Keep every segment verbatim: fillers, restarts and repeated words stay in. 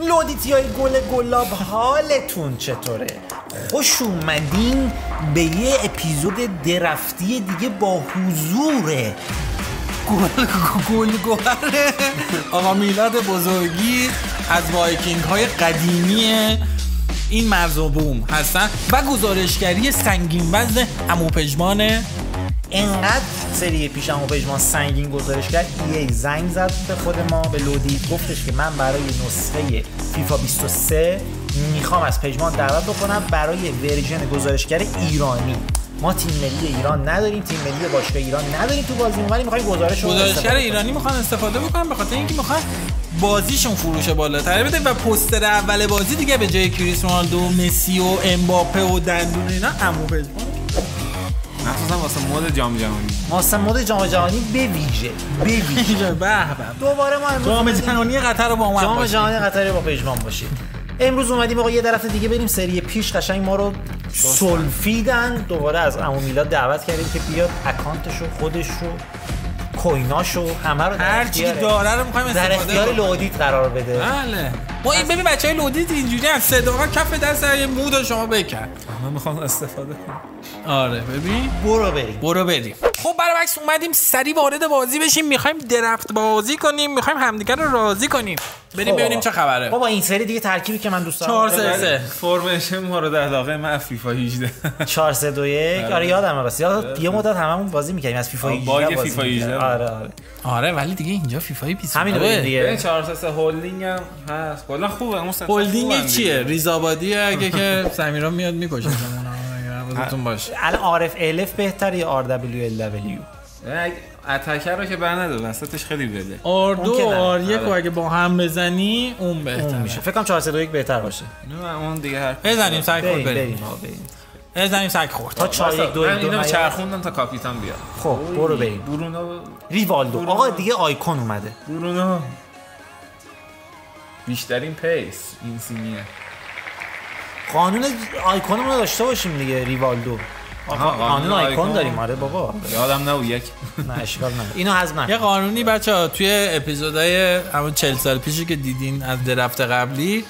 لودیتی های گل گلاب، حالتون چطوره؟ خوش اومدین به یه اپیزود درفتی دیگه با حضور گل گل گوهره آقا میلاد بزرگی از وایکینگ های قدیمی این مرز و بوم هستن و گزارشگری سنگین وزن عموپژمان. اینقدر سری پیش هم و پژمان سنگین گزارش کرد، ای زنگ زد به خود ما، به لودی گفتش که من برای نسخه فیفا بیست و سه میخوام از پژمان دعوت بکنم برای ورژن گزارشگر ایرانی. ما تیم ملی ایران نداریم، تیم ملی باشگاه ایران نداریم تو بازی، ولی میخوایم گزارش گزارشگر ایرانی میخوان استفاده بکنم، به خاطر اینکه میخوان بازیشون فروش بالاتر بده و پوستر اول بازی دیگه به جای کریستیانو رونالدو و مسی و امباپه و دندون اینا عموپژمان، مخصوصا واسه مود جام جهانی، واسه مود جام جهانی به ویژه به ویژه به به دوباره ما جام جهانی قطر رو با ما جام جهانی قطر با پژمان باشید. امروز اومدیم آقا یه درفت دیگه بریم. سری پیش قشنگ ما رو سلفیدن، دوباره از عمو میلاد دعوت کردیم که بیاد اکانتشو، خودشو، کویناشو، همه رو هر چی داره رو می‌خوایم استفاده کنیم، در اختیار لودیت قرار بده. بله ما این ببین بچهای لودیت اینجوری هم صداقا کف دست یه مود شما بکن، من می‌خوام استفاده کنم. آره ببین برو بریم برو بریم. خب برعکس اومدیم سری وارد بازی بشیم، می‌خوایم درفت بازی کنیم، می‌خوایم همدیگه رو راضی کنیم. بریم ببینیم چه خبره. بابا این سری دیگه ترکیبی که من دوست دارم چهار سه سه فرمیشن مورد علاقه من فیفا هجده چهار سه دو یک. آره یادمه، راست یاد یه مدت هممون بازی می‌کردیم از فیفا هجده بازی می‌کردیم. آره آره آره ولی دیگه اینجا فیفا بیست همین دیگه چهار سه سه هولدینگ هم هست. کلا خوبه. اون هولدینگ چیه؟ ریزآبادیه اگه که سمیرا میاد می‌کشه. الان باشه. الان عارف الف بهتره یا آر دبلیو ال دبلیو؟ اتکر رو که بر نداره، وسطش خیلی بده. آر دو و آر یک رو اگه با هم بزنی اون بهتره میشه. فکر کنم چهار سه دو یک بهتر باشه. نه اون دیگه هر بزنیم سگ خورد بریم. بزنیم سگ خورد. تا چهار یک دو من اینو چرخوندم تا کاپیتان بیاد. خب برو بریم. برونو ریوالدو. آقا دیگه آیکون اومده. برونو بیشترین پیس اینسینیه. قانون آیکونمون رو داشته باشیم دیگه. ریوالدو آها قانون آیکون داریم. آره بابا یادم نبود. یک نه اشکال نداره اینو حذف نکن. یه قانونی بچا توی اپیزودهای همون چهل سال پیشی که دیدین از درفت قبلی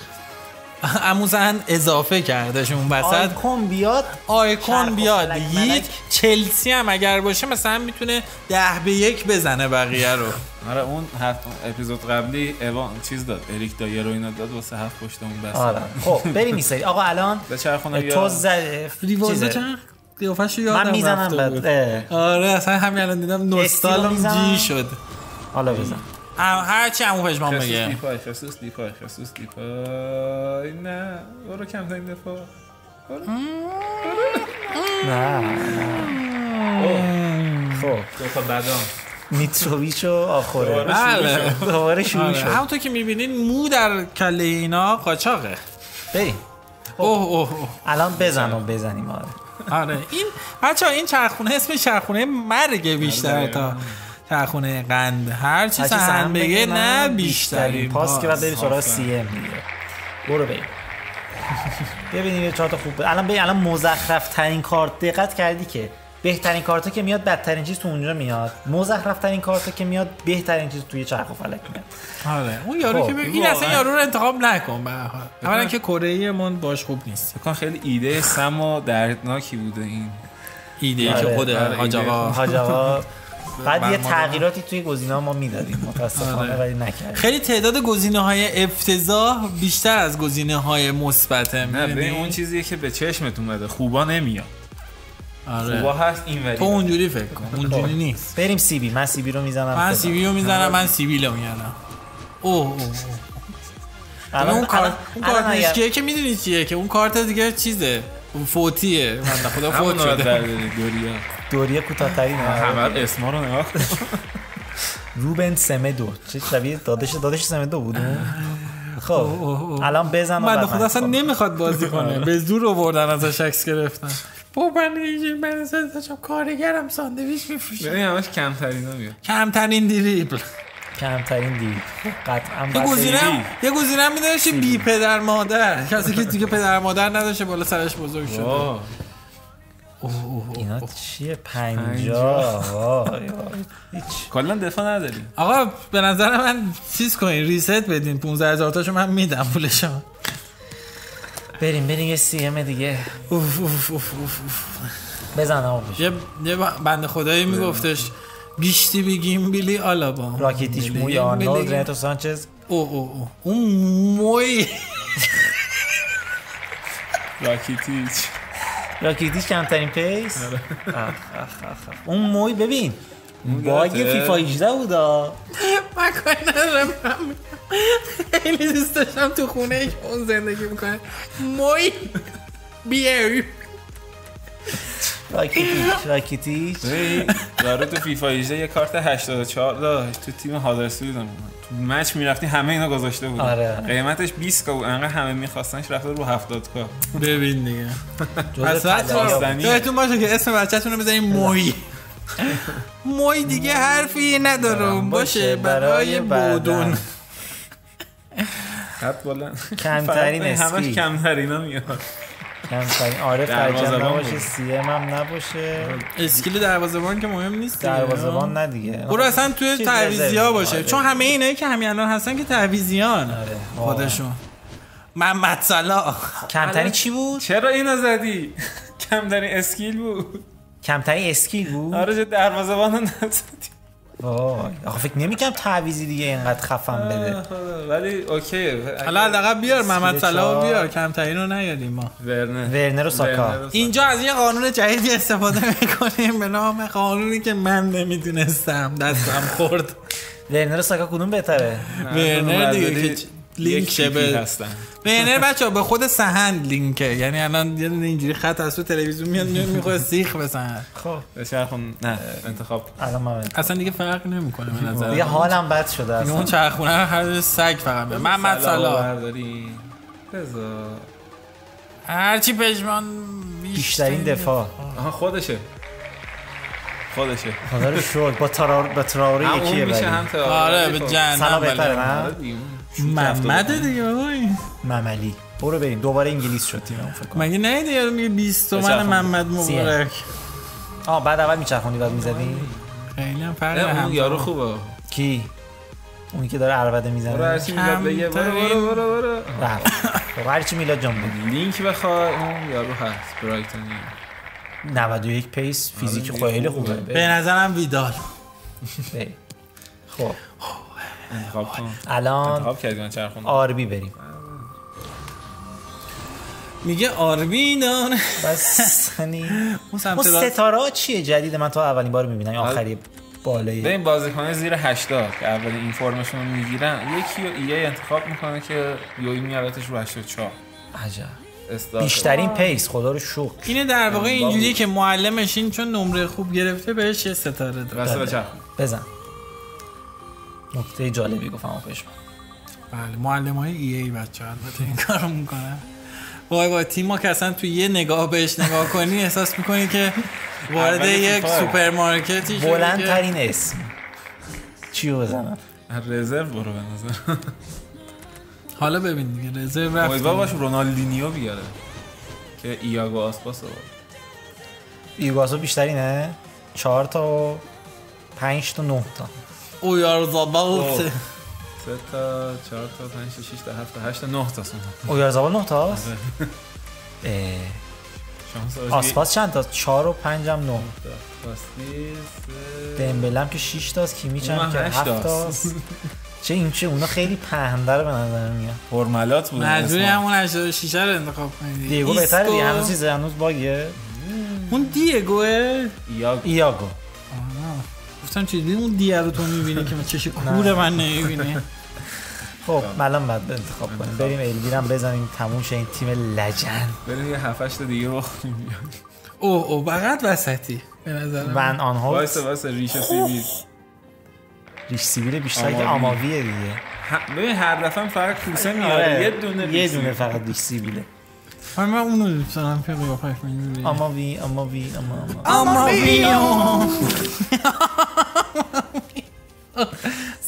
عموزن اضافه کردش اون وسط، آیکون بیاد آیکون بیاد یک چلسی هم اگر باشه مثلا میتونه ده به یک بزنه بقیه رو. آره اون هفت اپیزود قبلی اوان چیز داد، اریک دایر رو اینا داد واسه هفت پشتمون بس. آره خب بریم میسید. آقا الان تو زد ریوازه چند قیافه‌شو یادم من میزنم بعد. آره اصلا همین الان دیدم نوستالم جی شد. حالا بزن هر چی عمو پژمان بگه. خصوص دیپای خصوص دیپای خصوص دیپای نه برو کم تایم دفاع برو نه نه خب دفاع بدام میتروویچو آخره. بله دوباره شروع شد. همونطور که میبینین مو در کله اینا قاچاقه. بریم اوه اوه الان بزنم بزنیم. آره آره این بچا این چرخونه اسم چرخونه مرگه بیشتر تا چرخونه قند. هر چی سهم بگه نه بیشترین پاس که بعد بریم سراغ سی ام دیگه. برو بریم ببینیم یه چهار تا خوب. الان ببین الان مزخرف ترین کارت دقت کردی که بهترین کارتا که میاد بدترین چیز تو اونجا میاد، مزخرف ترین کارتا که میاد بهترین چیز توی چرخ و فلک میاد. آره اون یارو که این اصلا یارو رو انتخاب نکن به هر حال. اولا که کره من باش خوب نیست. فکر کنم خیلی ایده سم و دردناکی بوده این ایده ای که خود حاج آقا حاج آقا بعد یه تغییراتی توی گزینه‌ها ما میدادیم متاسفانه ولی نکردیم. خیلی تعداد گزینه‌های افتضاح بیشتر از گزینه‌های مثبت. نه اون چیزیه که به چشمتون میاد خوبا نمیاد. آره خوبا هست این ولی تو اونجوری فکر کن اونجوری نیست. بریم سی بی. من سی بی رو میزنم من سی بی رو میزنم من سی بی رو میزنم. اوه الان اون کارت اون کارت چیه که میدونی چیه که اون کارت دیگه چیزه اون فوتیه. من خدا فوت شده دوریا دوریا کوتاه‌ترین همه اسما رو نگاه کن. روبن سمدو چه شبیه دادش دادش سمدو بود. خب الان بزن من خدا اصلا نمیخواد بازی کنه به زور آوردن ازش عکس گرفتن. بابا من اصلا داشتم کارگرم ساندویچ میفروشه. ببین همش کمترینا میاد کمترین دریبل کمترین دریبل قطعا. یه گزینم یه گزینم میداشی بی پدر مادر، کسی که دیگه پدر مادر نداشته بالا سرش بزرگ شده. اینا چیه پنجاه؟ کلا دفاع نداری آقا. به نظر من چیز کنین، ریست بدین. پانزده هزار تاشو من میدم پولشم. بریم بریم یه سی ام دیگه. اوف اوف اوف اوف بزن آقا. یه بنده خدایی میگفتش بیشتی بگیم بیلی آلابا راکیتیش موی آرنولد رنتو سانچز. او او او اون موی راکیتیش راکیتیش کمترین پیس. اون موی ببین باید یه فیفا هجده بودا. من کاری ندارم، خیلی دوست داشتم تو خونه ایش اون زندگی میکنه. موی بیاری راکیتیش راکیتیش داره تو فیفا هجده یه کارت هشتاد و چهار داشت. تو تیم هادرسفیلد هم تو مچ میرفتی همه اینا گذاشته بود. آره. قیمتش بیست کا بود، انقدر همه میخواستنش رفته رو هفتاد کا. ببین دیگه اصلا تو باشه که اسم بچه‌تون رو بزنین موی موی دیگه حرفی ندارم باشه برای بودون. خط بلند کمترین اسکی همش کمترینا میاد. کمترین آره فرجام نباشه، سی ام هم نباشه، اسکیل دروازه‌بان که مهم نیست. دروازه‌بان نه دیگه، برو اصلا توی تعویضیا باشه، چون همه اینایی که همین الان هستن که تعویضیان خودشون. محمد صلاح کمترین چی بود؟ چرا اینو زدی؟ کمترین اسکیل بود. کمترین اسکیل بود؟ آره چه دروازه‌بان رو نزدی. وای آخه فکر نمی‌کنم تعویضی دیگه اینقدر خفن بده. ولی اوکی حالا حداقل بیار محمد صلاح بیار، کمترین رو نیاریم ما. ورنر ورنر و ساکا. اینجا از یه قانون جدیدی استفاده می‌کنیم به نام قانونی که من نمی‌دونستم، دستم خورد. ورنر و ساکا کدوم بهتره؟ ورنر دیگه که لینک شبه هستن. ورنر بچه‌ها به خود سهند لینکه، یعنی الان یه اینجوری خط از تو تلویزیون میاد میخواد سیخ بسن. خب بچه‌خون نه انتخاب الان من اصلا دیگه فرق نمیکنه به نظر من. دیگه حالم بد شده اصلا. اون چرخونه هر سگ فقط میاد. محمد صلاح برداری. بذار هرچی پشمان بیشترین دفاع. آها خودشه. خودشه. خدا رو شکر با ترار با تراوری یکیه ولی. آره به جنب ولی. محمد دیگه بابای مملی. برو بریم دوباره انگلیس شد تیممون فکر کنم. مگه نه دیگه میگه بیست تومن محمد مبارک. آ بعد اول میچرخونی بعد میزدی. خیلی هم فرق هم یارو خوبه. کی؟ اونی که داره عربده میزنه. برو هرچی میلاد بگه برو برو برو برو. برو هرچی میلاد جام بده. لینک بخوای اون یارو هست برایتونی. نود و یک پیس فیزیک خیلی خوبه. به نظرم ویدال. خب انتخاب کن. الان انتخاب کردن چرخون. آربی بریم. میگه آربی دان بس نی. اون ستاره چیه جدید من تا اولین بار میبینم. آخری بالایی. ببین بازیکن زیر هشتاد که اول این فرمشون میگیرن، یکی رو ای ای انتخاب میکنه که یوی میارتش رو هشتاد و چهار. عجب. بیشترین پیس خدا رو شکر. اینه در واقع اینجوریه که معلمش این چون نمره خوب گرفته بهش یه ستاره داد. بزن. نکته جالبی گفتم و پیش من. بله معلمای ای ای بچه البته این کارو میکنن. وای وای تیم ما که اصلا تو یه نگاه بهش نگاه کنی احساس میکنی که وارد یک سوپرمارکتی شدی. بلندترین اسم چیو بزنم؟ رزرو برو به نظر. حالا ببین دیگه رزرو رفت. وای باباش رونالدینیو بیاره که ایاگو آسپاسو. ایاگو آسپاسو بیشترینه؟ چهار تا و پنج تا نه تا. او یار زبالت سه تا چهار تا پنج تا شش تا هفت تا هشت تا نه تا سون. او یار زبال نه تا است. اه آسپاس چند تا؟ چهار و پنج هم نه. راستی دمبلم که شش تا است. کیمیچ هم که هفت تا است. چه این چه اونا خیلی پهنده رو به نظر میاد. فرمالات بود. مجبوری همون هشتاد و شش رو انتخاب کنید. دیگو بهتره دیگه. هنوز چیز هنوز باگه. اون دیگوئه ایاگو. گفتم چیزی اون دیگه رو تو میبینه که چشه کوره من نمیبینه. خب الان بعد انتخاب کنیم بریم الویرم بزنیم تموم شه این تیم لجن. بریم یه هفت هشت دیگه بخونیم. او او بغت وسطی به نظر من. ون آن ها واسه واسه ریش سیبیل. ریش سیبیل بیشتر که آماویه دیگه. ببین هر دفعه فقط کوسه میاره یه دونه یه دونه فقط ریش سیبیله. من اونو دوستانم که قیافهش میدونی آماوی آماوی آماوی آماوی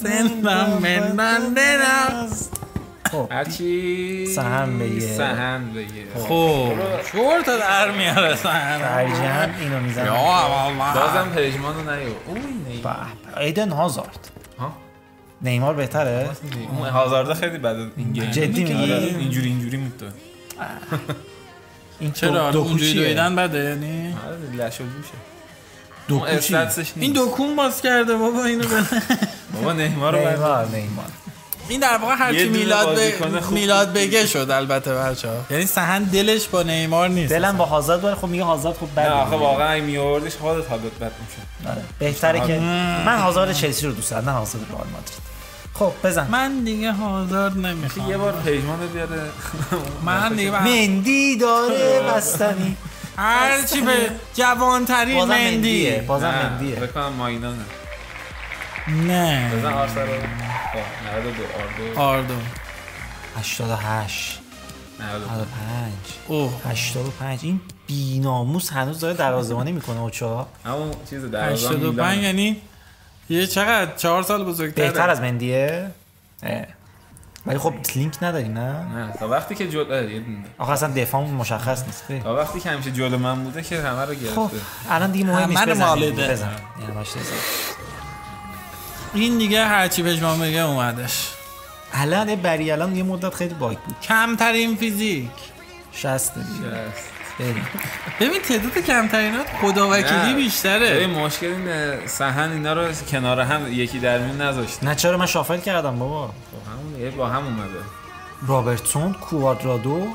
سندم من من دنست هرچی سهم بگیر سهم بگیر خب چور تا در میاره سهم ترجم اینو میزنم یا والله بازم پرژمان رو نیو اوه ایدن هازارد نیمار بهتره؟ اون هازارده خیلی بده این گیم جدی میگی؟ اینجوری اینجوری میتو این چرا؟ اونجوری دویدن بده یعنی؟ آره لشو جوشه این دکون باز کرده بابا اینو بده بابا نیمار رو بده نیمار این در واقع هرچی میلاد ب... میلاد بگه شد البته بچه‌ها یعنی سهن دلش با نیمار نیست دلم با هازارد ولی خب میگه هازارد خب بده نه آخه واقعا این میوردش خودت حالت بد میشد آره بهتره که من هازارد چلسی رو دوست دارم نه هازارد رئال مادرید خب بزن من دیگه هازارد نمیخوام یه بار پیجمانو بیاره من دیگه مندی داره بستنی هر چی به جوانترین مندیه بازم مندیه فکر کنم ماینانه نه بزن آرسنال نود و دو آردو هشتاد و هشت نود و پنج اوه هشتاد و پنج این بی‌ناموس هنوز داره دروازه‌بانی میکنه اوچا همون چیز دروازه‌بانی هشتاد و پنج یعنی یه چقدر چهار سال بزرگتره بهتر از مندیه ولی خب لینک نداری نه نه تا وقتی که جلو آخه اصلا دفاعمون مشخص نیست تا وقتی که همیشه جلو من بوده که همه رو گرفته خب الان دیگه مهم نیست بزن این دیگه هرچی پشمان بگه اومدش الان بری الان یه مدت خیلی باگ بود کمترین فیزیک شصت بریم ببین تعداد کمترینات خداوکیلی بیشتره ببین مشکل اینه سهن اینا رو کنار هم یکی در میون نذاشت نه چرا من شافل کردم بابا با همون یه با هم اومده رابرتسون کوادرادو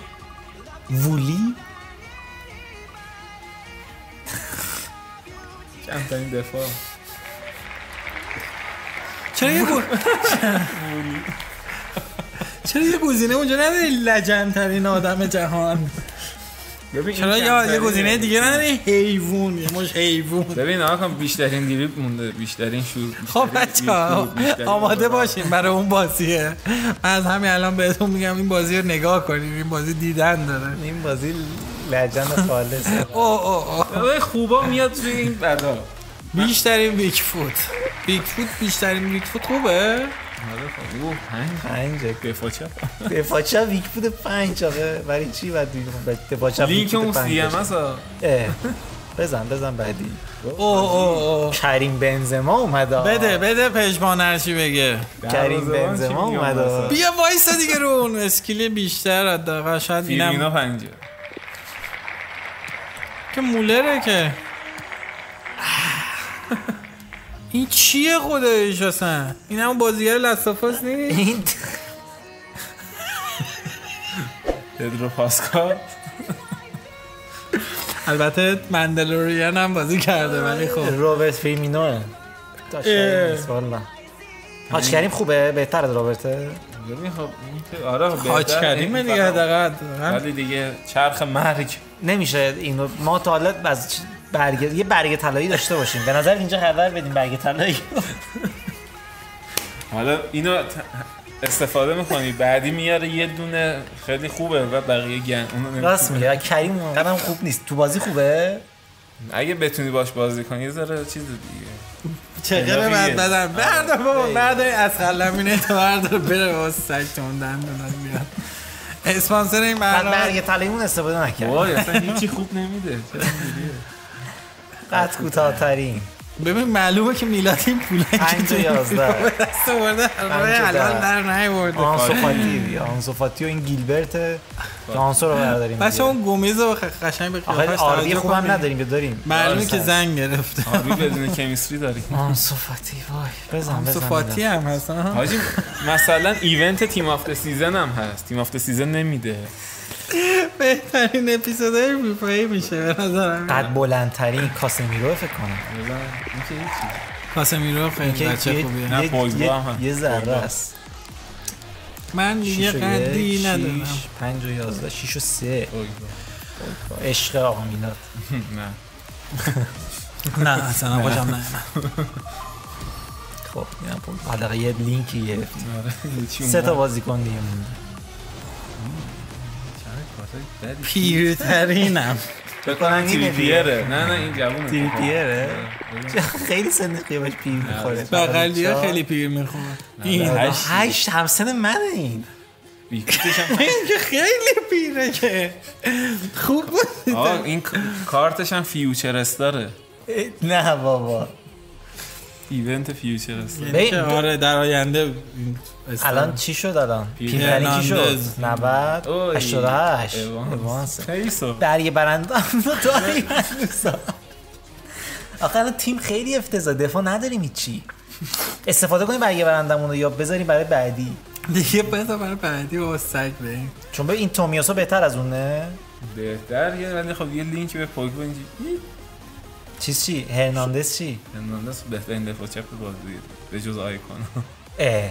وولی کمترین دفاع چرا یه گل چرا یه گزینه اونجا نداری لجن‌ترین آدم جهان چرا یا یه گزینه دیگه نداری حیوان یه مش حیوان ببین آقا بیشترین دریبل مونده بیشترین شور خب بچه‌ها آماده باشین برای اون بازیه از همین الان بهتون میگم این بازی رو نگاه کنین این بازی دیدن داره این بازی لجن خالصه او او او خوبا میاد توی این بدا بیشترین بیگ فوت بیگ فوت بیشترین بیگ فوت خوبه اوه پنج پنج دفاچه دفاچه بیگ فوت پنج آخه برای چی بعد دفاچه بیگ فوت پنج لینک اون سی ام بزن بزن بعدی اوه اوه کریم بنزما اومده بده بده پشمان هرچی بگه کریم بنزما اومده بیا وایسا دیگه رو اون اسکیل بیشتر حداقل شاید فیرمینا پنجه که مولره که این چیه خودش اصلا این همون بازیگر لستافاس نیست این پدرو پاسکال البته مندلوریان هم بازی کرده ولی خب رابرت فیمینوه حاج کریم خوبه بهتر از رابرته حاج کریمه دیگه دقیقا ولی دیگه چرخ مرگ نمیشه اینو ما طالب از برگه... یه برگه طلایی داشته باشیم به نظر اینجا خبر بدیم برگه طلایی حالا اینو استفاده می‌کنی بعدی میاره یه دونه خیلی خوبه و بقیه گن اون راست میگه کریم اونم خوب نیست تو بازی خوبه اگه بتونی باش بازی کنی یه ذره چیز دیگه چقدر بعد بدم بعد بابا بعد از خلمینه تو بردار بره واسه سجتون دندونات میاد اسپانسر این برگه طلاییمون استفاده نکرد وای اصلا هیچی خوب نمیده قد کوتاه‌ترین ببین معلومه که میلاد این پوله که یازده دست آورده الان در نیورده آنسو فاتی آنسو فاتی و این گیلبرت که آنسو رو برداریم بچه اون گومیز رو قشنگ به قیافش آربی خوبم نداریم که داریم معلومه که زنگ گرفته آربی بدون کمیستری داریم آنسو فاتی وای بزن آنسو فاتی هم هست حاجی مثلا ایونت تیم آفت سیزن هم هست تیم آفت سیزن نمیده بهترین اپیزودای بیپایی میشه به نظرم قد بلندترین کاسمیرو فکر کنم کاسمیرو خیلی بچه خوبیه نه پوگبا هم یه ذره است من یه قدی ندارم پنج و یازده شیش و سه عشق آقا میلاد نه نه اصلا خوشم نه خب حداقل یه لینکی گرفتیم سه تا بازیکن دیگه پیرترینم بکنم تریپیره نه نه این جوونه تریپیره خیلی سن قیافش پیر میخوره بغلیا خیلی پیر میخوره این هشت همسن منه این خیلی پیره که خوب بود. آه این کارتش هم فیوچرست داره. نه بابا ایونت فیوچرست آره در آینده. الان چی شد الان؟ پیرنی چی شد؟ نود هشتاد و هشت در یه برنده هم داری منوزا. آخه الان تیم خیلی افتضاح، دفاع نداریم هیچی. استفاده کنیم برای برندمون رو یا بذاریم برای بعدی دیگه. بذار برای بعدی با سگ بریم، چون ببین این تومیاسا بهتر از اونه. بهتر یه ولی خب یه لینک به پوگبا اینجا چیز چی؟ هرناندز چی؟ هرناندز بهترین دفاع چپ بازیه به جز آیکون. اه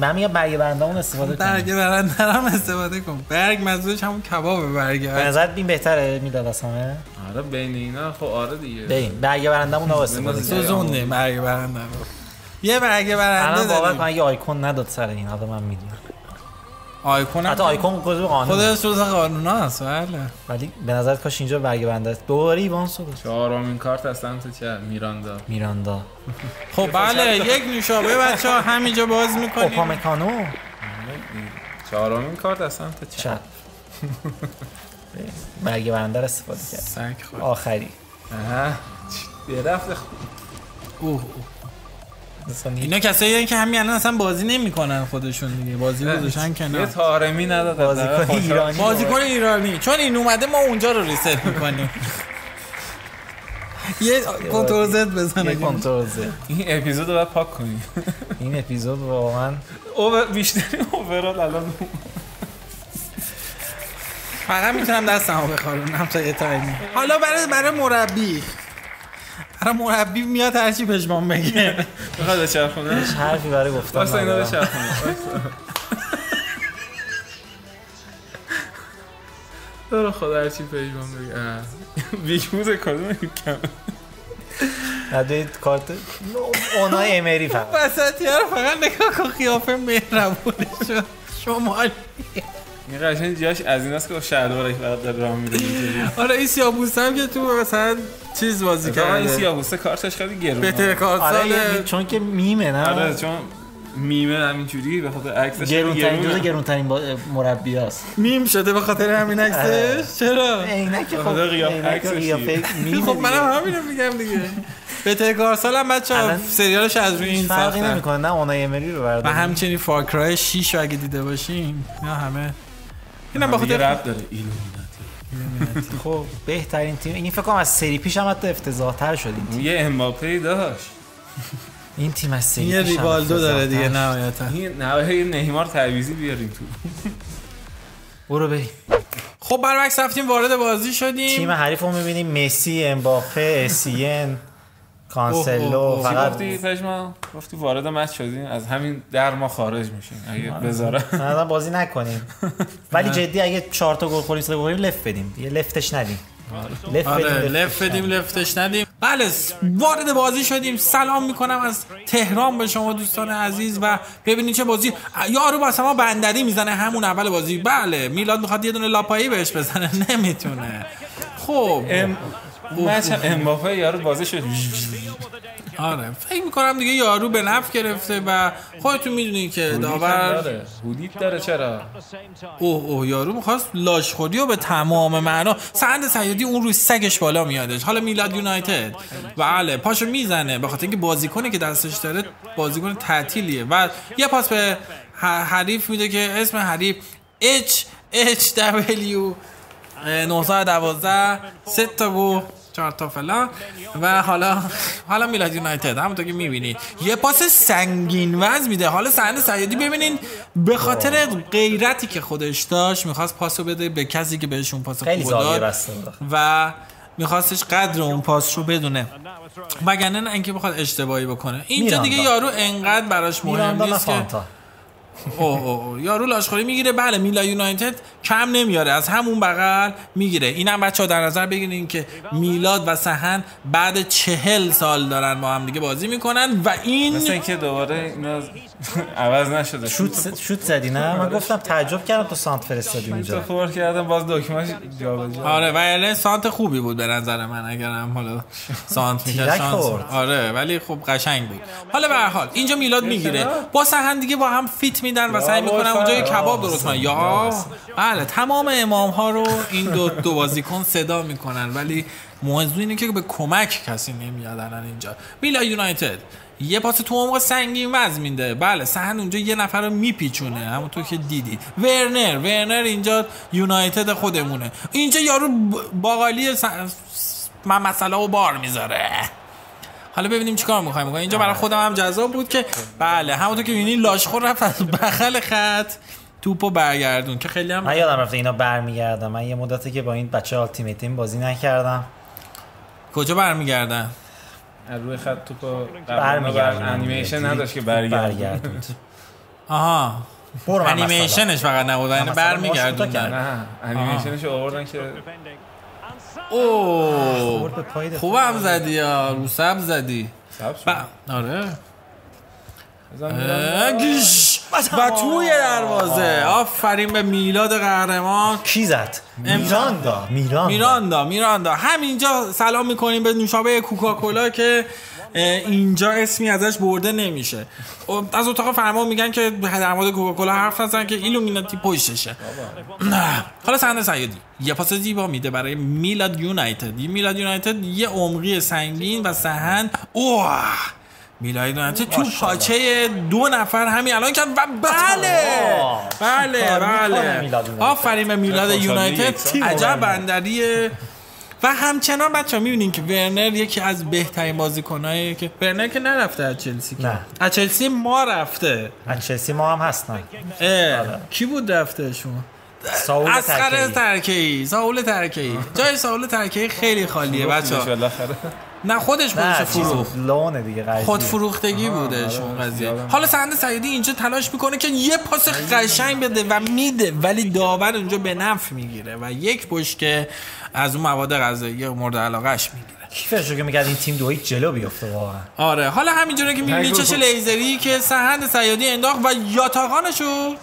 من میگم برگ برندمون استفاده کن. برگ برندرم استفاده کن. برگ منظورش همون کباب برگ. به نظرت این بهتره میداد اسمه؟ آره بین اینا خب آره دیگه. ببین برگ برندمون رو استفاده کن. سوزونده برگ برندمون. یه برگ برنده داریم. الان واقعا یه آیکون نداد سر این آدم. من میدونم آیکون حتی آیکون جزء قانون خودش جزء قانونا هست بله، ولی به نظر کاش اینجا برگ برنده است. دوباره ایوانسو داشت چهارمین کارت از سمت چه میراندا میراندا. خب بله یک نوشابه بچه‌ها همینجا باز می‌کنیم. اوپامکانو چهارمین کارت از سمت چپ برگ برنده استفاده کرد. سگ خورد آخری. آها یه رفت اوه اینا کسایی هستن که همین الان اصلا بازی نمیکنن خودشون دیگه. بازی گذاشتن کنار. یه طارمی نداده بازیکن ایرانی. بازیکن ایرانی چون این اومده ما اونجا رو ریسیت میکنیم. یه کنترل زد بزنه. کنترل زد. این اپیزودو بعد پاک کنیم. این اپیزود واقعا اوور بیشتری اوورال الان. فقط میتونم دستمو بخارونم تا یه تایمی. حالا برای برای مربی هر مربی میاد هرچی پشمان بگه بخواد بچرخونه. هیچ حرفی برای گفتن باستا اینا بچرخونه. داره خود هرچی پشمان بگه بیگموز کارده نگیم کمه ندوید کارت اونای امری فقط بسطی ها رو فقط نگاه کن. خیافه مهربونه شد شمالی این قشنگ جاش از این هست که شلوارش برات در راه میره. آره این سیاه‌پوست هم که تو مثلا چیز بازی کرده. این سیاه‌پوست کارتش خیلی گرونه. بهتره کارتساله. آره چون که میمه نه. آره چون میمه همینجوری به خاطر عکسش گرون‌ترین جزء گرون‌ترین مربیاست. میم شده به خاطر همین عکسش. چرا؟ عینک خب عکسش. خب منم همینو میگم دیگه. بهتره کارتسالم بچه‌ها سریالش از روی این فرقی نمی‌کنه. نه اونای امری رو بردارید. و همچنین فارکرای شش اگه دیده باشین نه همه اینم بخاطر رپ داره ایلومیناتی. خب بهترین تیم این فکر کنم از سری پیش هم حتی افتضاح‌تر شد. این تیم یه امباپه داشت. این تیم از سری پیش یه ریوالدو داره دیگه نهایتا. این نهایتا نیمار تعویضی بیاریم تو. برو بریم. خب برعکس رفتیم وارد بازی شدیم. تیم حریفو می‌بینیم مسی، امباپه، اسین، کانسلو. فقط گفتی پشما گفتی وارد مچ شدیم از همین در ما خارج میشیم اگه بذاره مثلا بازی نکنیم. ولی جدی اگه چهار تا گل خوری سه گل لفت بدیم یه لفتش ندیم. لفت بدیم لفت بدیم لفتش ندیم. بله وارد بازی شدیم. سلام میکنم از تهران به شما دوستان عزیز و ببینید چه بازی. یارو واسه ما بندری میزنه همون اول بازی. بله میلاد میخواد یه دونه لاپایی بهش بزنه نمیتونه. خب مچ امباپه یارو بازی شد. آره فکر میکنم دیگه یارو به نفع گرفته و خودتون میدونین که داور حدود داره. چرا اوه اوه یارو میخواست لاشخوریو به تمام معنا. سند سیادی اون روی سگش بالا میادش. حالا میلاد یونایتد بله پاشو میزنه بخاطر اینکه بازیکنی که دستش داره بازیکن تعطیلیه و یه پاس به حریف میده که اسم حریف اچ اچ دبلیو نهصد و دوازده سه تا گل چهار تا فلان و حالا حالا میلاد یونایتد همونطور که می‌بینید یه پاس سنگین وزن میده. حالا صحنه سیادی ببینین به خاطر غیرتی که خودش داشت می‌خواست پاسو بده به کسی که بهشون پاس خوب داد و می‌خواستش قدر اون پاس رو بدونه وگرنه اینکه بخواد اشتباهی بکنه. اینجا دیگه یارو انقدر براش مهم نیست که اوه اوه یارو لاشخوری میگیره. بله میلا یونایتد کم نمیاره از همون بغل میگیره. اینم بچه‌ها در نظر بگیرین که میلاد و سهن بعد چهل سال دارن با هم دیگه بازی میکنن و این مثلا اینکه دوباره اینا عوض نشده. شوت شوت زدی نه؟ من گفتم تعجب کردم تو سانت فرستادی اونجا. خبر کردم باز دکمه‌اش جابجا. آره ولی سانت خوبی بود به نظر من اگرم حالا سانت می‌کرد. آره ولی خب قشنگ بود. حالا به هر حال اینجا میلاد میگیره با سهن دیگه با هم فیت میدن و سعی میکنن اونجا یه کباب درست کنن. یا بله تمام امام ها رو این دو دو بازیکن صدا میکنن، ولی موضوع اینه که به کمک کسی نمیادن. اینجا میلا یونایتد یه پاس تو عمق سنگین وز میده، بله سهن اونجا یه نفر رو میپیچونه، همونطور که دیدید ورنر ورنر اینجا یونایتد خودمونه، اینجا یارو باقالی س... من مسئله رو بار میذاره. حالا ببینیم چیکار می‌خوایم بکنیم. اینجا برای خودم هم جذاب بود که بله همونطور که ببینید لاشخور رفت از بغل خط توپو برگردون که خیلی هم من یادم رفته اینا برمیگردن. من یه مدتی که با این بچه التیمیت تیم بازی نکردم. کجا برمیگردن؟ از روی خط توپو برمیگردن. انیمیشن نداشت که برگردون. آها انیمیشنش فقط نبود، یعنی برمیگردوندن. انیمیشنش آوردن که اوه خوبم زدی یا رو سبز زدی ب... آره گیش و توی دروازه. آفرین به میلاد قهرمان. کی زد؟ میراندا میراندا میراندا میراندا. همینجا سلام میکنیم به نوشابه کوکاکولا که اینجا اسمی ازش برده نمیشه. از اتاق فرمان میگن که در مورد کوکاکولا حرف نزن که ایلومیناتی پشتشه. حالا سند سعیدی یه پاس زیبا میده برای میلاد یونایتد. میلاد یونایتد یه عمقی سنگین و سهند اوه میلاد یونایتد تو پاچه دو نفر همین الان کرد و بله بله بله آفرین به میلاد یونایتد. عجب بندریه. و همچنان بچه‌ها می‌بینین که ورنر یکی از بهترین بازیکن‌هاییه که ورنر که نرفته از چلسی که از چلسی ما رفته. از چلسی ما هم هستن. کی بود رفته شما؟ ساول ترکی. ساول ترکی. جای ساول ترکی خیلی خالیه بچه‌ها. نه خودش خودش فروخت. لون دیگه قضیه. خود فروختگی بوده شون قضیه. حالا سند سعیدی اینجا تلاش میکنه که یه پاس قشنگ بده و میده، ولی داور اونجا به نفع میگیره و یک بشکه از اون مواد غذایی مورد علاقهش میگیره. کیفشو که میگه این تیم دو هیچ جلو بیفته واقعا. آره حالا همینجوری که میبینی چش لیزری که سند سعیدی انداخت و یاتاقانشو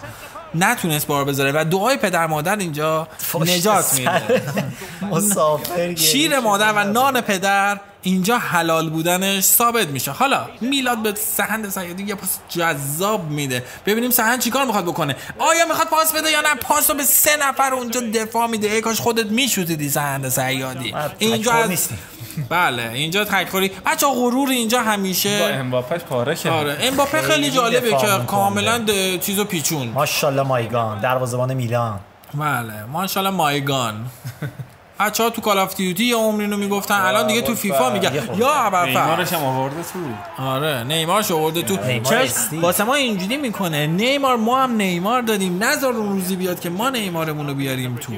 نتونست بار بذاره و دعای پدر مادر اینجا نجات میده. مسافر شیر مادر و نان پدر اینجا حلال بودنش ثابت میشه. حالا میلاد به سهند سعیدی یه پاس جذاب میده. ببینیم سهند چیکار میخواد بکنه. آیا میخواد پاس بده یا نه؟ پاسو به سه نفر اونجا دفاع میده. ای کاش خودت میشودیدی سهند سعیدی. اینجا از... بله اینجا تک‌خوری. بچا غرور اینجا همیشه با امباپه پاره کرد. آره امباپه خیلی جالبه که کاملا چیزو پیچون. ماشاءالله مایگان دروازه‌بان میلان. بله ماشاءالله مایگان. بچه‌ها تو کال آف دیوتی یه عمری رو میگفتن، الان دیگه تو فیفا میگن یا ابرفر. نیمارش هم آورده تو. آره نیمارش آورده تو. چه واسه ما اینجوری میکنه. نیمار ما هم نیمار دادیم، نذار اون روزی بیاد که ما نیمارمون رو بیاریم تو.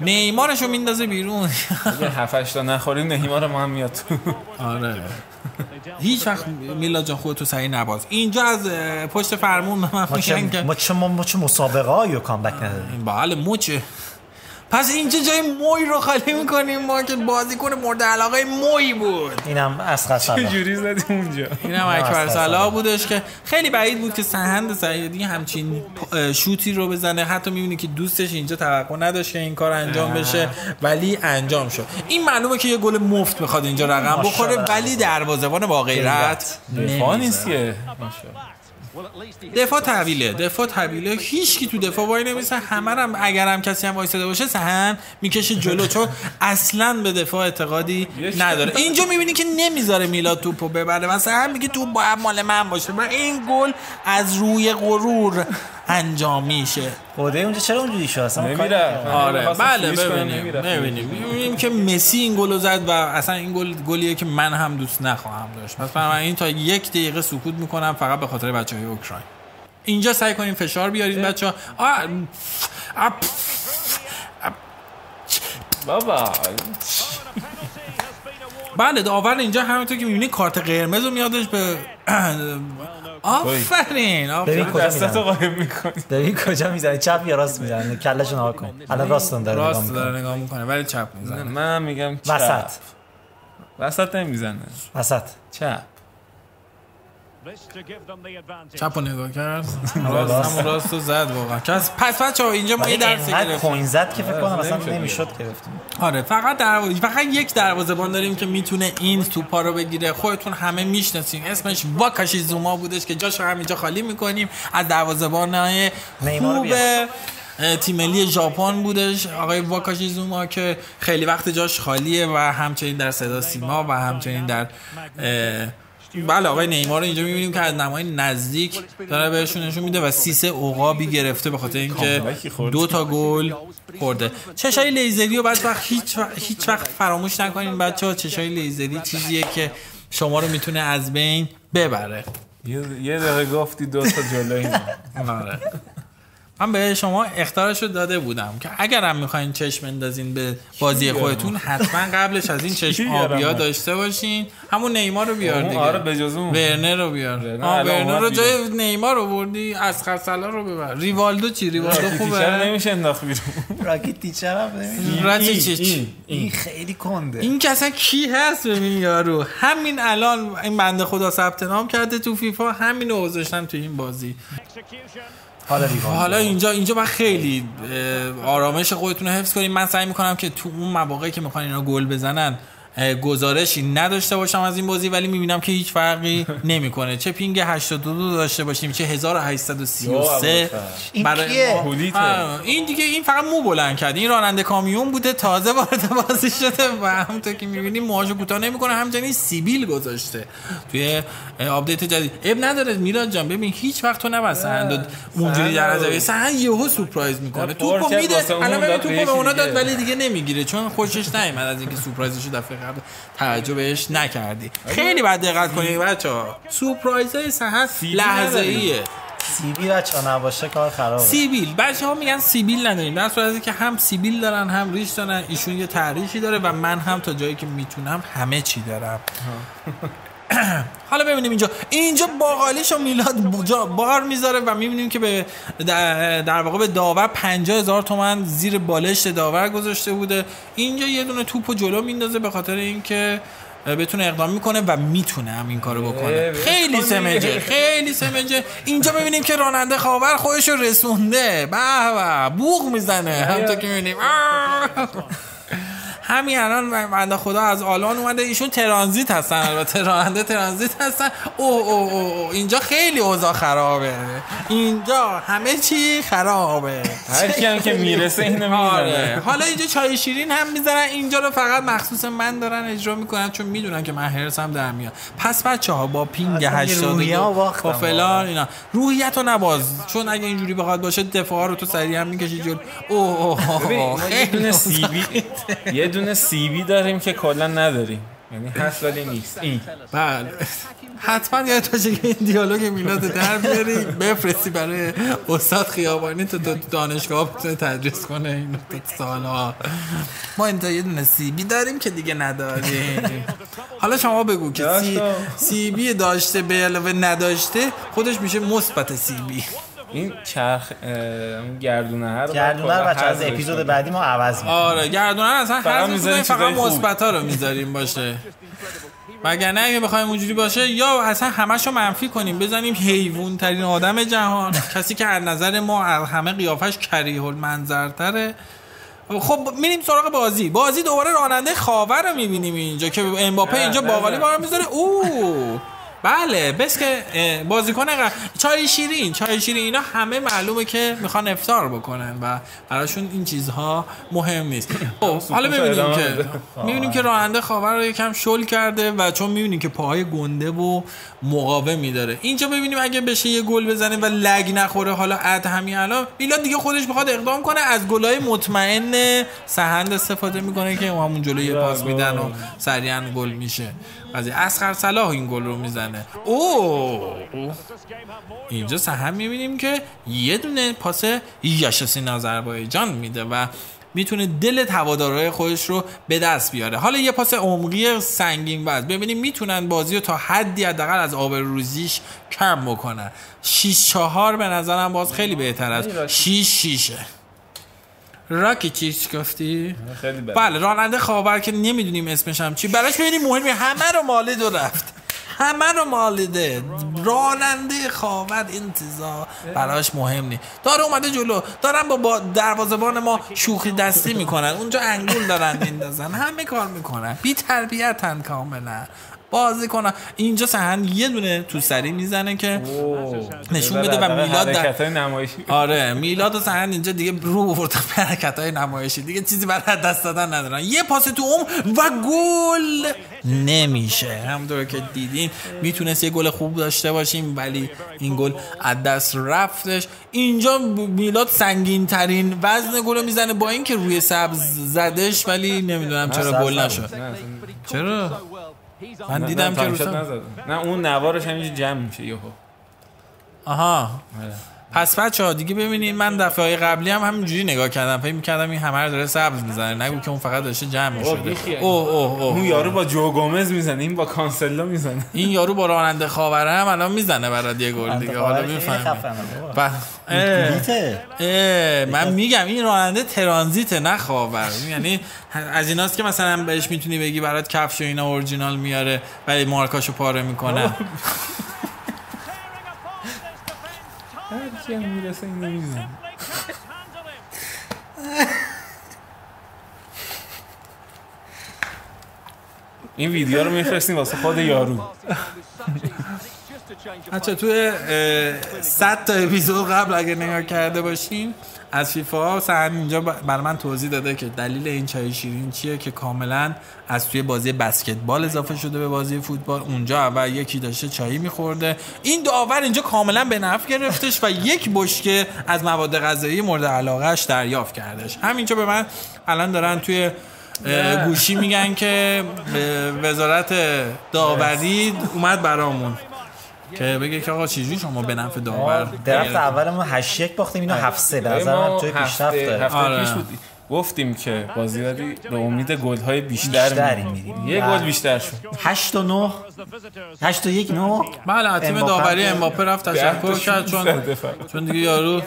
نیمارش رو میندازه بیرون. اگه هفت هشت تا نخوریم نیمار ما هم میاد تو. آره. هیچ وقت میلاد جان خودتو سعی نباز. اینجا از پشت فرمون من میگن که ما چه ما چه مسابقه‌ای و کامبک ندادیم. بله موچه. پس اینجا جای موی رو خالی میکنیم ما که بازیکن مورد علاقه موی بود. اینم اسقر صلاح چه جوری زدیم اونجا. اینم اکبر صلاح بودش که خیلی بعید بود که سهند سعیدی همچین شوتی رو بزنه. حتی میبینی که دوستش اینجا توقع نداشت که این کار انجام بشه ولی انجام شد. این معلومه که یه گل مفت میخواد اینجا رقم بخوره، ولی دروازه‌بان واقعی رد دفاع نیست که دفاع طویله دفاع طویله هیچ کی تو دفاع وای نمیسه. همه هم اگر هم کسی هم وایساده باشه سهم میکشه جلو، چون اصلا به دفاع اعتقادی نداره. اینجا میبینی که نمیذاره میلاد توپو ببره و سهم میگه تو باید مال من باشه و این گل از روی غرور انجام میشه. خدای اونجا چرا اونجوری شو اصلا نمیره. آره بله ببینیم ببینیم میبینیم که مسی این گل رو زد و اصلا این گل گلیه که من هم دوست نخواهم داشت. پس من این تا یک دقیقه سکوت میکنم فقط به خاطر بچهای اوکراین. اینجا سعی کنیم فشار بیارید بچه‌ها. بابا بله داور اینجا همونطور که میبینی کارت قرمز رو میادش به آفرین. آفرین دستتو قایم میکنی داری کجا میزنی؟ چپ یا راست میزنی؟ کلشو نها کن. الان راستون داره نگاه میکنه. راست داره نگاه میکنه ولی چپ میزنه. من میگم چپ. وسط وسط نمیزنه. وسط چپ چپو نگاه کرد راست هم راست رو زد واقعا. پس بچه ها اینجا ما یه درسی گرفتیم کوین زد که فکر کنم اصلا نمیشد گرفتیم. آره فقط دروازه فقط یک دروازه‌بان داریم که میتونه این توپا رو بگیره. خودتون همه میشناسین اسمش واکاشی زوما بودش که جاشو همینجا خالی میکنیم از دروازه‌بان‌های خوب تیم ملی ژاپن بودش آقای واکاشی زوما که خیلی وقت جاش خالیه و همچنین در صدا سیما و همچنین در بله آقای نیمار رو اینجا می‌بینیم که از نمای نزدیک داره بهشون نشون میده و سیسه عقابی گرفته به خاطر اینکه دو تا گل خورده. چشای لیزری رو بعد وقت هیچ وقت هیچ وقت فراموش نکنین بچه‌ها. چشای لیزری چیزیه که شما رو میتونه از بین ببره. یه دقیقه گفتی دو تا جلوی ما. من به شما اختیارش رو داده بودم که اگرم میخواین چشم اندازین به بازی خودتون حتما قبلش از این چشم آبیا داشته باشین. همون نیمار رو بیار دیگه. آره بجز اون ورنر رو بیار. ورنر رو جای نیمار رو بردی. از خرسلا رو ببر. ریوالدو چی؟ ریوالدو خوبه نمیشه انداخت بیرون. راکیت تیچرم نمیشه. این خیلی کنده. این که اصلا کی هست ببین یارو. همین الان این بنده خدا ثبت نام کرده تو فیفا همینو گذاشتم تو این بازی. حالا, حالا اینجا اینجا باید خیلی آرامش خودتون رو حفظ کنیم. من سعی میکنم که تو اون مواقعی که میخوان اینا گل بزنن گزارشی نداشته باشم از این بازی ولی میبینم که هیچ فرقی نمیکنه. چه پینگ هشتاد و دو داشته باشیم چه هزار و هشتصد و سی و سه. برای این دیگه این فقط مو بلند کرد. این راننده کامیون بوده تازه وارد بازی شده و همونطور که میبینیم موهاشو کوتاه نمیکنه. همچنین سیبیل گذاشته توی آپدیت جدید. اب نداره میلاد جان ببین هیچ وقت تو نبسند اونجوری درازه سن یهو سورپرایز میکنه توپو میده الان توپو به اونا داد ولی دیگه نمیگیره چون خوشش نمیاد از اینکه سورپرایزش دفعه توجه بهش نکردی. خیلی باید دقت کنید بچه‌ها. سورپرایزهای سحر لحظه‌ایه. سیبیل بچه‌ها نباشه کار خرابه. سیبیل بچه‌ها میگن سیبیل نداریم. در صورتی که هم سیبیل دارن هم ریش دارن. ایشون یه تحریشی داره و من هم تا جایی که میتونم همه چی دارم. حالا ببینیم اینجا اینجا باقالیشو میلاد بار میذاره و میبینیم که به در واقع به داور پنجاه هزار تومان زیر بالشت داور گذاشته بوده. اینجا یه دونه توپو جلو میندازه به خاطر اینکه بتونه اقدام میکنه و میتونه هم این کارو بکنه. خیلی سمجه خیلی سمجه. اینجا ببینیم که راننده خاور خودش رو رسونده. به به بوق میزنه همونطور که میبینیم. همین الان بنده خدا از آلان اومده. ایشون ترانزیت هستن البته راننده ترانزیت هستن. اوه اوه اوه اینجا خیلی اوضاع خرابه. اینجا همه چی خرابه. هر کی هم که میرسه اینو میذاره. حالا اینجا چای شیرین هم میذارن. اینجا رو فقط مخصوص من دارن اجرا میکنن چون میدونن که من هرسم در میاد. پس بچه‌ها با پینگ هشتاد و دو با فلان اینا روحیتو نباز چون اگه اینجوری بخواد باشه دفاع رو تو سریع هم میکشی جلو. اوه اوه خیلی سیبی یه دونه سی بی داریم که کلا نداریم یعنی هست ولی نیست. این بله حتما یاد باشه که این دیالوگ میلاد در بیاری بفرستی برای استاد خیابانی تو دانشگاه بتونه تدریس کنه این سالها. ما اینجا یه دونه سی بی داریم که دیگه نداریم. حالا شما بگو که سی, سی بی داشته به علاوه نداشته خودش میشه مثبت سی بی. این چرخ گردونه هر گردونه رو بچه‌ها از اپیزود بعدی ما عوض می‌کنیم. آره گردونه اصلا هر می‌ذاریم فقط مثبت‌ها رو می‌ذاریم باشه. وگرنه اگه بخوایم اونجوری باشه یا اصلا همه‌شو منفی کنیم بزنیم حیوان ترین آدم جهان کسی که از نظر ما همه قیافش کریه المنظرتره. خب میریم سراغ بازی. بازی دوباره راننده خاور رو می‌بینیم اینجا که امباپه اینجا باقالی بارا می‌ذاره. او بله بس که بازیکن چای شیرین چای شیرین اینا همه معلومه که میخوان افطار بکنن و براشون این چیزها مهم نیست. حالا ببینیم که میبینیم که راننده خاور رو یکم شل کرده و چون میبینیم که پاهای گنده و مقاومی داره. اینجا ببینیم اگه بشه یه گل بزنه و لگ نخوره. حالا عد همین الان میلاد دیگه خودش بخواد اقدام کنه از گلای مطمئن سهند استفاده میکنه که همون جلو یه پاس میدن و سریعا گل میشه. از اصغر صلاح این گل رو میزنه. اوه اینجا سهم میبینیم که یه دونه پاس یاشسین آذربایجان میده و میتونه دل هوادارهای خودش رو به دست بیاره. حالا یه پاس عمقی سنگین باز ببینیم میتونن بازی رو تا حدی حداقل از آبروریزیش کم بکنن. شش چهار به نظرم باز خیلی بهتر از شش شش راکی چیز گفتی؟ بله راننده خاور که نمیدونیم اسمش هم چی براش ببینیم مهمی همه رو مالی دو رفت. همه رو مالیده، راننده خواهد انتظار براش مهم نیست. داره اومده جلو، دارن با, با دروازه‌بان ما شوخی دستی میکنن، اونجا انگول دارن میندازن، همه کار میکنن، بی تربیتن کاملا. بازی کنن اینجا سهن یه دونه تو سری میزنه که نشون بده و میلاد در نمایشی. آره میلاد و سهن اینجا دیگه رو برده حرکت‌های نمایشی، دیگه چیزی برای دست دادن ندارن. یه پاس تو عمق و گل نمیشه. همونطور که دیدین میتونست یه گل خوب داشته باشیم ولی این گل از دست رفتش. اینجا میلاد سنگین ترین وزن گل میزنه، با اینکه روی سبز زدش ولی نمیدونم چرا گل نشد. چرا؟ من دیدم که روسا نه اون نوارش همینجوری جمع میشه یهو. آها پس بچه‌ها دیگه ببینید من دفعه قبلی هم همینجوری نگاه کردم، فکر می‌کردم این همه داره سبز میزنه، نگو که اون فقط داشته جمع میشه. اوه اوه اوه اون یارو با جو گومز میزنه، این با کانسلو میزنه، این یارو با راننده خاوره هم الان میزنه برات یه گل دیگه. حالا میفهمم اه من میگم این راننده ترانزیت نه خاور، یعنی از ایناست که مثلا بهش میتونی بگی برات کفش و اینا اورجینال میاره ولی مارکاشو پاره میکنه. هرکی هم میرسه این نمیزن. این ویدیو رو میفرستیم واسه خود یارو. حتی توی صد تا اپیزود قبل اگه نگاه کرده باشیم از فیفا، سهن اینجا برای من توضیح داده که دلیل این چای شیرین چیه، که کاملا از توی بازی بسکتبال اضافه شده به بازی فوتبال. اونجا اول یکی داشته چایی میخورده، این داور اینجا کاملا به نفع گرفتش و یک بشکه از مواد غذایی مورد علاقهش دریافت کردش. همینجا به من الان دارن توی گوشی میگن که وزارت داوری اومد برامون که بگه که آقا چیزی شما به نفع داور. درفت اول ما هشت یک باختیم، اینو هفت سه در نظرم توی پیشرفت داره. گفتیم که بازیاری به امید گل‌های بیشتر می‌ریم، یه گل بیشتر شد، هشت و نه هشت و یک نه. بله تیم داوری امباپه رفت تشکر کرد چون چون دیگه یارو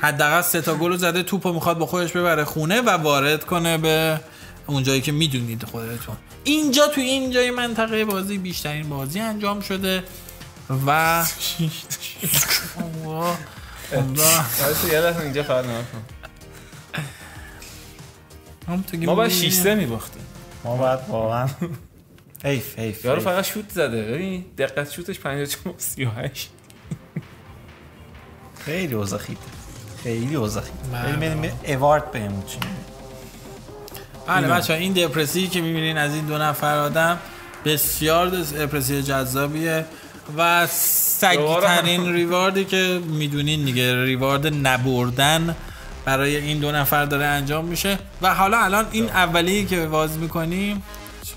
حداقل سه تا گل زده، توپو میخواد با خودش ببره خونه و وارد کنه به اونجایی که میدونید خودتون. اینجا تو این جای منطقه بازی بیشترین بازی انجام شده و اوه اوه واسه یه لحظه اینجا فرق نکنه. ما باید شش سه می‌باختیم. ما باید واقعا حیف حیف. یارو فقط شوت زده. ببین دقت شوتش پنجاه و چهار سی و هشت. خیلی وزخیت. خیلی وزخیت. ببین ایوارد بهمون چی میده. بله بچا این دپرسی که می‌بینین از این دو نفر آدم بسیار دپرسی جذابیه و سگی‌ترین ریواردی که میدونین دیگه، ریوارد نبردن برای این دو نفر داره انجام میشه. و حالا الان این اولیه که باز میکنیم،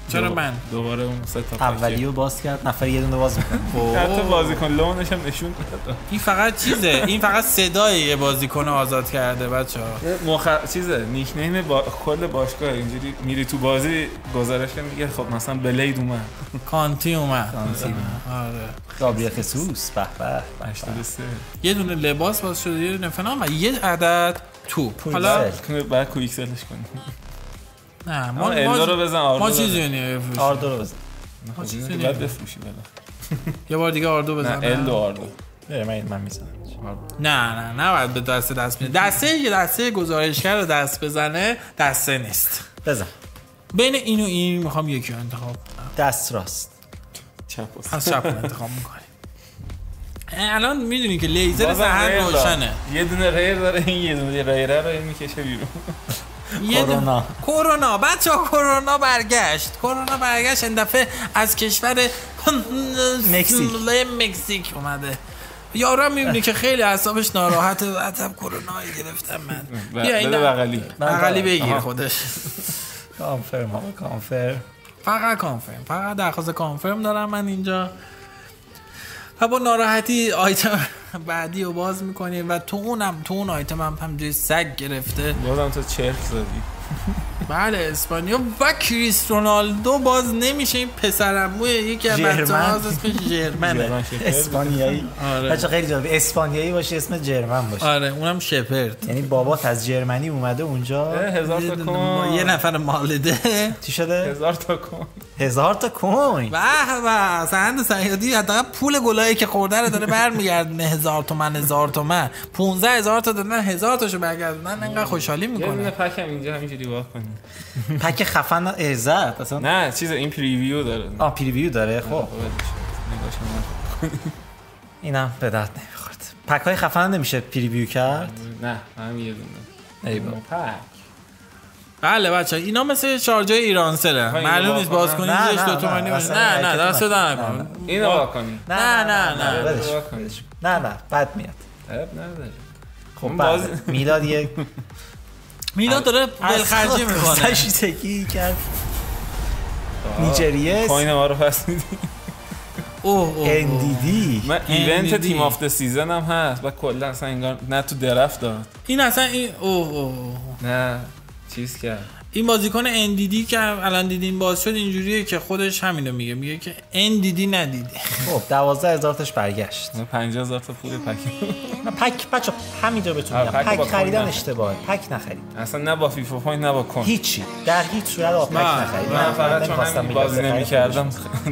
چرا من دوباره اون سه تا اولیو باز کرد نفر یه دونه باز میکنه، حتی بازیکن لونش هم نشون داد. این فقط چیزه، این فقط صدای یه بازیکن آزاد کرده بچه‌ها. مخ چیزه نیکنیم با کل باشگاه، اینجوری میری تو بازی گزارش میگه خب مثلا بلید اومد، کانتی اومد، آره گابریل خسوس به به هشتاد و سه، یه دونه لباس باز شده، یه دونه فنام و یه عدد تو. حالا بعد کویکسلش کنیم. نه ما اندو رو بزن، آردو ما چیزی نمی‌فروشیم، آردو رو بزن، ما چیزی نمی‌فروشیم، بعد بفروشیم بالا. یه بار دیگه آردو بزن. نه اندو آردو نه من من میزنم. نه نه نه بعد به دست دست میزنه، دسته یه دسته گزارشگر رو دست بزنه، دسته نیست. بزن بین این و این میخوام یکی رو انتخاب کنم. دست راست چپ راست، چپ رو انتخاب می‌کنی. الان میدونی که لیزر سحر روشنه، یه دونه غیر داره، این یه دونه غیره رو میکشه بیرون. کرونا کرونا بچه ها کرونا برگشت، کرونا برگشت این دفعه از کشور مکزیک اومده. یارو میبینی که خیلی اعصابش ناراحته، عصب کرونایی گرفتم من، بیا این بغلی بغلی بگیر خودش. کانفرم ها کانفرم، فقط کانفرم، فقط درخواست کانفرم دارم من اینجا. و با ناراحتی آیتم بعدی رو باز میکنی و تو اونم تو اون آیتم هم همجوری سگ گرفته، بازم تو چرک زدی. بله اسپانیا و کریس رونالدو باز نمیشه، این پسرعموی یکی از بچه‌هاست اسمش جرمنه، اسپانیایی. بچه خیلی جالب اسپانیایی باشه اسم جرمن باشه. آره اونم شپرد، یعنی بابات از جرمنی اومده اونجا. هزار تا کن یه نفر مالده چی شده؟ هزار تا کن هزار تا کوین. به به سند سعیدی حداقل پول گلایی که خورده رو داره برمیگردونه. هزار تومن هزار تومن پانزده هزار تا دادن، هزار تاشو برگردوندن، انقدر خوشحالی میکنه. یه پک هم اینجا همینجوری وا کنیم. پک خفن عزت اصلا. نه چیز این پریویو داره. آه پریویو داره. خب اینم به درد نمیخورد. پک های خفن نمیشه پریویو کرد؟ نه همین یه دونه. ای بابا. بله بچه اینا مثل شارژای ایرانسله، معلوم نیست باز کنی زیرش دو تومانی باشه. نه نه درست دارم کنم اینو واکنی. نه نه نه بدش نه نه بد میاد. خب باز میلاد یک میلاد داره بلخرجی میکنه. از خود تکی کرد نیجریه پایین ما رو پس میدی. اندیدی من ایونت تیم آفت سیزن هم هست و کلا اصلا انگار نه تو درفت داد این اصلا این اوه اوه نه چیز کرد. این بازیکن اندیدی که الان دیدین باز شد اینجوریه که خودش همینو میگه، میگه که اندیدی ندیدی. خب دوازده هزار تاش برگشت. پنجاه هزار تا پول پک. پک بچا همینجا بتونم پک خریدن اشتباهه. پک نخرید. اصلا نه با فیفا پوینت نه با کن. هیچی. در هیچ صورت پک نخرید. من فقط چون بازی نمی‌کردم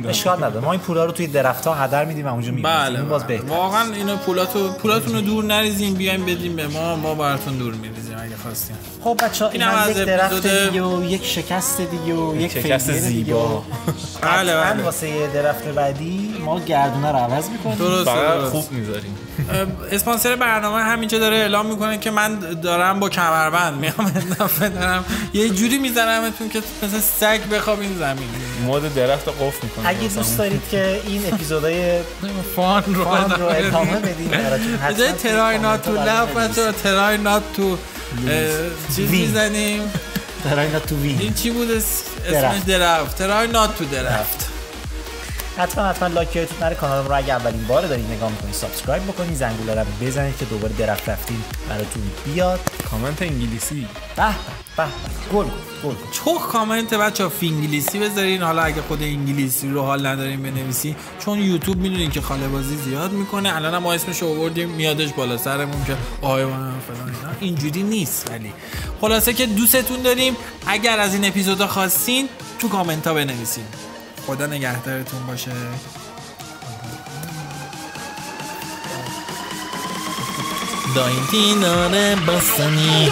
اشکال نداره. ما این پولا رو توی درفت‌ها هدر میدیم و اونجا می‌بینیم. باز بهتره. واقعا اینا پولاتو پولاتون رو دور نریزین، بیاین بدیم به ما، ما براتون دور می‌ریزیم اگه خواستین. خب بچا اینا یک درخت و یک شکست دیگه و یک شکست زیبا. بله بله واسه درفت بعدی ما گردونه رو عوض میکنیم. درست خوب میذاریم. اسپانسر برنامه همینجا داره اعلام میکنه که من دارم با کمربند میام دارم یه جوری میزنمتون که مثلا سگ بخوابین زمین. مود درفت رو قفل میکنه. اگه دوست دارید که این اپیزودهای فان رو ادامه بدید براتون ترای نات تو لب ترای نات تو چیز میزنیم. ترای نات تو وی این چی بود اسمش درفت. ترای نات تو درفت. حتما حتما لایک یادتون نره. کانال ما رو اگه اولین بار دارید نگاه میکنید سابسکرایب بکنید، زنگوله رو بزنید که دوباره درفت رفتیم براتون بیاد. کامنت انگلیسی به به گل گل چوخ کامنت بچا فینگلیسی بذارین. حالا اگه خود انگلیسی رو حال ندارین بنویسین، چون یوتیوب میدونین که خاله بازی زیاد میکنه. الان ما اسمش رو آوردیم میادش بالا سرمون که آهای من فلان اینجوری نیست. ولی خلاصه که دوستتون داریم. اگر از این اپیزودا خواستین تو کامنت ها بنویسین. خدا نگهدارتون باشه. داینتینانه باستانی